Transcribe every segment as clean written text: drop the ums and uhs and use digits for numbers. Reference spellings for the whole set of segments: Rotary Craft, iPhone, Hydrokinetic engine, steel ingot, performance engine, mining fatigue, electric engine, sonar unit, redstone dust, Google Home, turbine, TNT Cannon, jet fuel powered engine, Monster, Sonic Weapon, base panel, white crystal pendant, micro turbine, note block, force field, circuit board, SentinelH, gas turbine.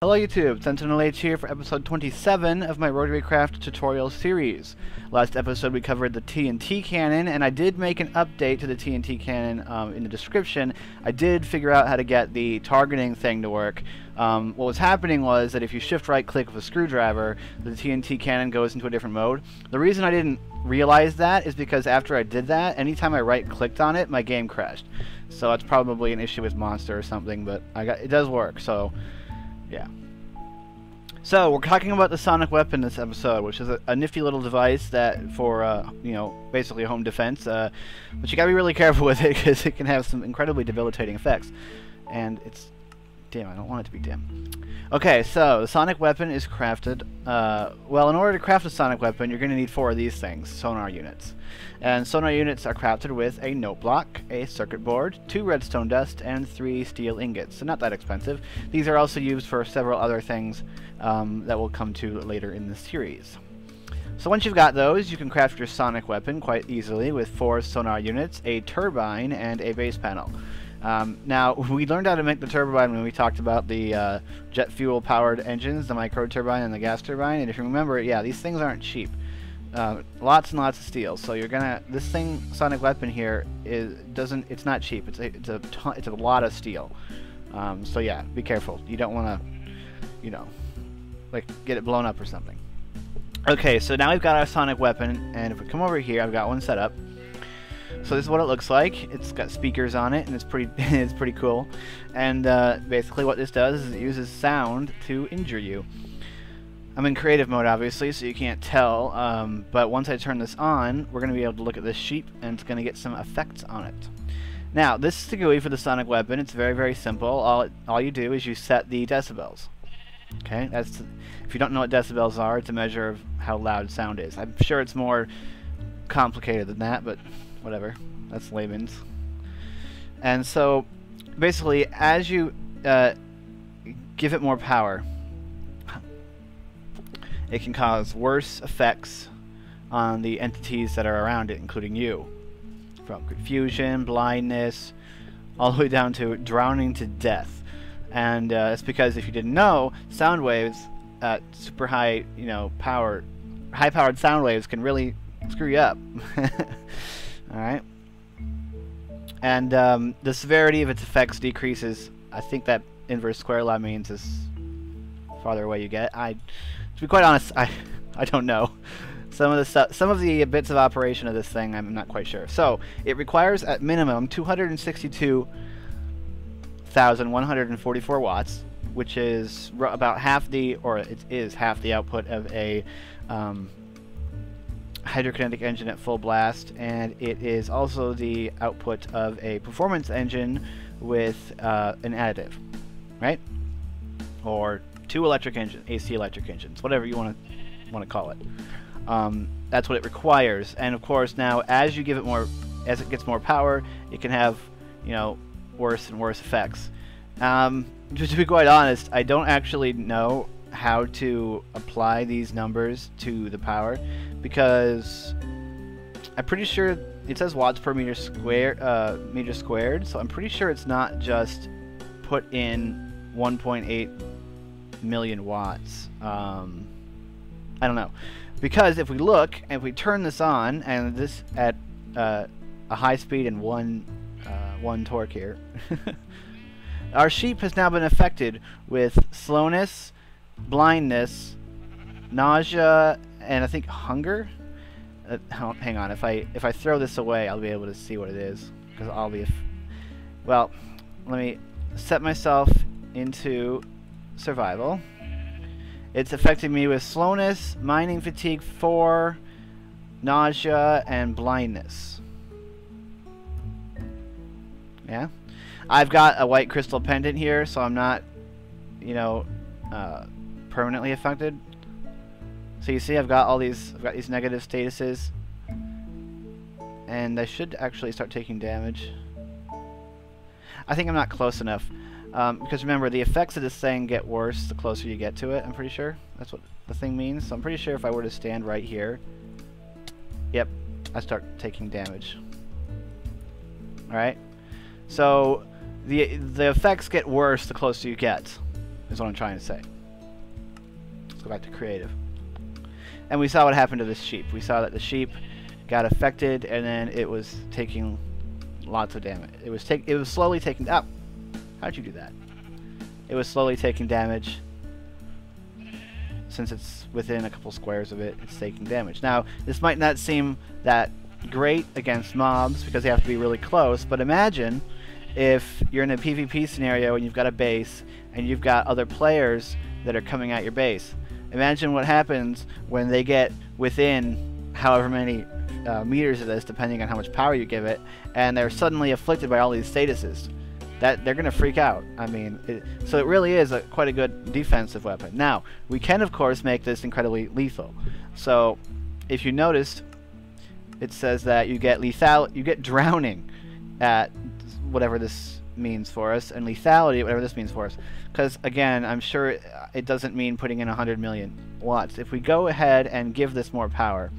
Hello YouTube, SentinelH here for episode 27 of my Rotary Craft tutorial series. Last episode we covered the TNT Cannon, and I did make an update to the TNT Cannon in the description. I did figure out how to get the targeting thing to work. What was happening was that if you shift right click with a screwdriver, the TNT Cannon goes into a different mode. The reason I didn't realize that is because after I did that, anytime I right clicked on it, my game crashed. So that's probably an issue with Monster or something, but it does work, so yeah. So we're talking about the Sonic Weapon this episode, which is a nifty little device that for you know, basically home defense, but you gotta be really careful with it because it can have some incredibly debilitating effects. And it's dim. I don't want it to be dim. Okay, so the Sonic Weapon is crafted. Well, in order to craft a Sonic Weapon, you're going to need four of these things, sonar units. And sonar units are crafted with a note block, a circuit board, 2 redstone dust, and 3 steel ingots. So not that expensive. These are also used for several other things that we'll come to later in the series. So once you've got those, you can craft your Sonic Weapon quite easily with 4 sonar units, a turbine, and a base panel. Now, we learned how to make the turbine when we talked about the jet fuel powered engines, the micro turbine and the gas turbine, and if you remember, yeah, these things aren't cheap. Lots and lots of steel, so you're gonna, this thing, Sonic Weapon here, it's not cheap, it's a lot of steel. So yeah, be careful, you don't wanna, you know, like, get it blown up or something. Okay, so now we've got our Sonic Weapon, and if we come over here, I've got one set up. So this is what it looks like. It's got speakers on it, and it's pretty it's pretty cool. And basically what this does is it uses sound to injure you. I'm in creative mode, obviously, so you can't tell, but once I turn this on, we're going to be able to look at this sheep, and it's going to get some effects on it. Now, this is the GUI for the Sonic Weapon. It's very, very simple. All you do is you set the decibels. Okay, that's, if you don't know what decibels are, it's a measure of how loud sound is. I'm sure it's more complicated than that, but whatever, that's layman's. And so basically, as you give it more power, it can cause worse effects on the entities that are around it, including you, from confusion, blindness, all the way down to drowning to death. And that's because, if you didn't know, sound waves at super high, you know, power, high powered sound waves can really screw you up. Alright, and the severity of its effects decreases. I think that inverse square law means is farther away you get. To be quite honest, I don't know. Some of the bits of operation of this thing, I'm not quite sure. So it requires at minimum 262,144 watts, which is about half the, or it is half the output of a Hydrokinetic engine at full blast, and it is also the output of a performance engine with an additive, right? Or 2 electric engines, AC electric engines, whatever you want to call it. That's what it requires. And of course, now as you give it more, as it gets more power, it can have, you know, worse and worse effects. Just to be quite honest, I don't actually know how to apply these numbers to the power, because I'm pretty sure it says watts per meter square, meter squared. So I'm pretty sure it's not just put in 1.8 million watts. I don't know, because if we look and if we turn this on, and this at a high speed and one torque here, our sheep has now been affected with slowness, blindness, nausea, and I think hunger. Hang on, if I throw this away, I'll be able to see what it is, because I'll be, well, let me set myself into survival. It's affected me with slowness, mining fatigue 4, nausea, and blindness. Yeah, I've got a white crystal pendant here, so I'm not, you know, permanently affected. So you see, I've got these negative statuses, and I should actually start taking damage. I think I'm not close enough, because remember, the effects of this thing get worse the closer you get to it. I'm pretty sure that's what the thing means. So I'm pretty sure if I were to stand right here, yep, I start taking damage. All right, so The effects get worse the closer you get, is what I'm trying to say. Let's go back to creative. And we saw what happened to this sheep. We saw that the sheep got affected, and then it was taking lots of damage. It was slowly taking... Oh! How'd you do that? It was slowly taking damage. Since it's within a couple squares of it, it's taking damage. Now, this might not seem that great against mobs, because they have to be really close, but imagine if you're in a PvP scenario and you've got a base, and you've got other players that are coming at your base. Imagine what happens when they get within however many meters of this, depending on how much power you give it, and they're suddenly afflicted by all these statuses. That they're gonna freak out. I mean, so it really is quite a good defensive weapon. Now, we can of course make this incredibly lethal. So, if you noticed, it says that you get drowning at whatever this means for us, and lethality, whatever this means for us. Because again, I'm sure it doesn't mean putting in 100 million watts. If we go ahead and give this more power,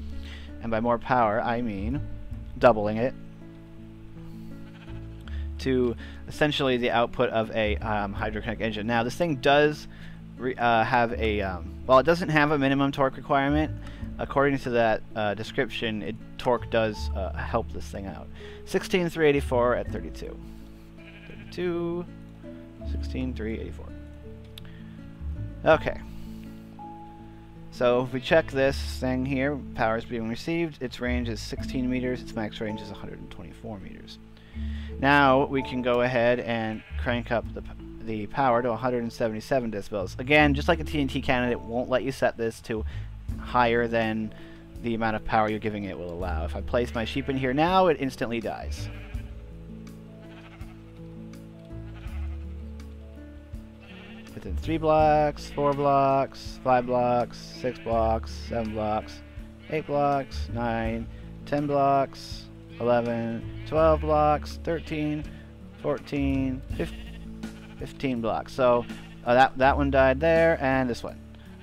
and by more power I mean doubling it to essentially the output of a hydrokinetic engine. Now, this thing does have a... well, it doesn't have a minimum torque requirement. According to that description, torque does help this thing out. 16,384 at 32. 32... 16,384. Okay. So, if we check this thing here, power is being received. Its range is 16 meters. Its max range is 124 meters. Now we can go ahead and crank up the power to 177 decibels. Again, just like a TNT cannon, it won't let you set this to higher than the amount of power you're giving it will allow. If I place my sheep in here now, it instantly dies. Within 3 blocks, 4 blocks, 5 blocks, 6 blocks, 7 blocks, 8 blocks, 9, 10 blocks, 11, 12 blocks, 13, 14, 15 blocks. So that one died there, and this one.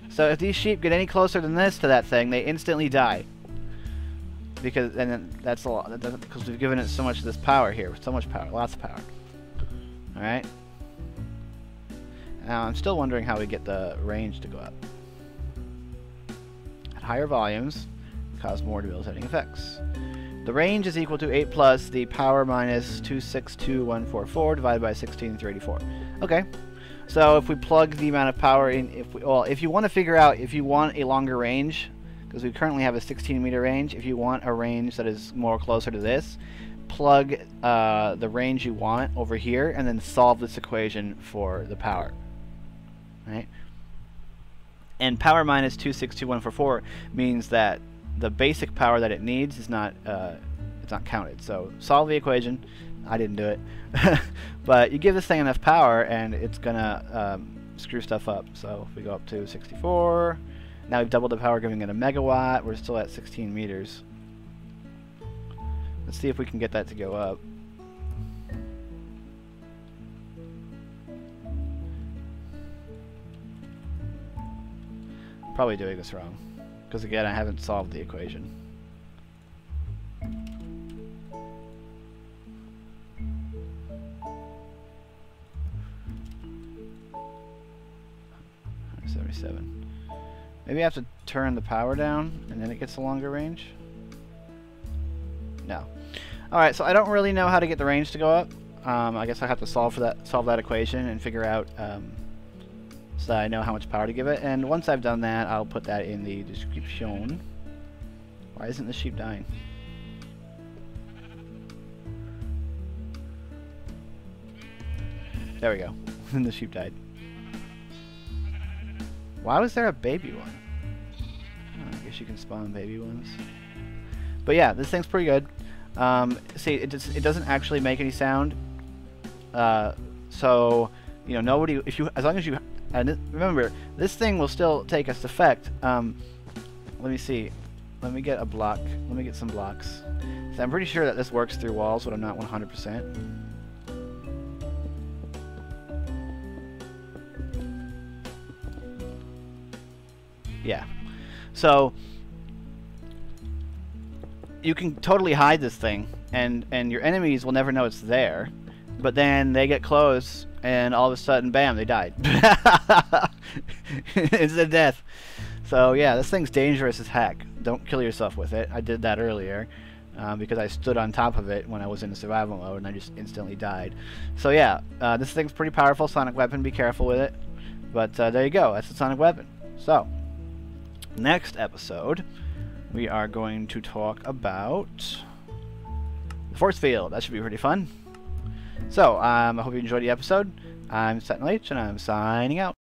So if these sheep get any closer than this to that thing, they instantly die. Because that's a lot. Because we've given it so much of this power here, so much power, lots of power. All right. Now I'm still wondering how we get the range to go up. At higher volumes, cause more debilitating effects. The range is equal to 8 plus the power minus 262,144 divided by 16,384. Okay, so if we plug the amount of power in, if you want to figure out if you want a longer range, because we currently have a 16-meter range, if you want a range that is more closer to this, plug the range you want over here, and then solve this equation for the power. Right? And power minus 262,144 means that the basic power that it needs is not counted. So solve the equation. I didn't do it, but you give this thing enough power, and it's gonna screw stuff up. So if we go up to 64. Now we've doubled the power, giving it a megawatt. We're still at 16 meters. Let's see if we can get that to go up. Probably doing this wrong. Because again, I haven't solved the equation. Maybe I have to turn the power down, and then it gets a longer range? No. Alright, so I don't really know how to get the range to go up. I guess I have to solve that equation and figure out... so that I know how much power to give it, and once I've done that, I'll put that in the description. Why isn't the sheep dying? There we go. And the sheep died. Why was there a baby one? Oh, I guess you can spawn baby ones. But yeah, this thing's pretty good. See, it doesn't actually make any sound. So you know, nobody. If you, as long as you. And remember, this thing will still take us to effect. Let me see. Let me get a block. Let me get some blocks. So I'm pretty sure that this works through walls, but I'm not 100%. Yeah. So you can totally hide this thing, and your enemies will never know it's there. But then they get close, and all of a sudden, bam, they died. Instant death. So yeah, this thing's dangerous as heck. Don't kill yourself with it. I did that earlier because I stood on top of it when I was in survival mode, and I just instantly died. So yeah, this thing's pretty powerful. Sonic Weapon, be careful with it. But there you go. That's the Sonic Weapon. So next episode, we are going to talk about the force field. That should be pretty fun. So I hope you enjoyed the episode. I'm SentinelH, and I'm signing out.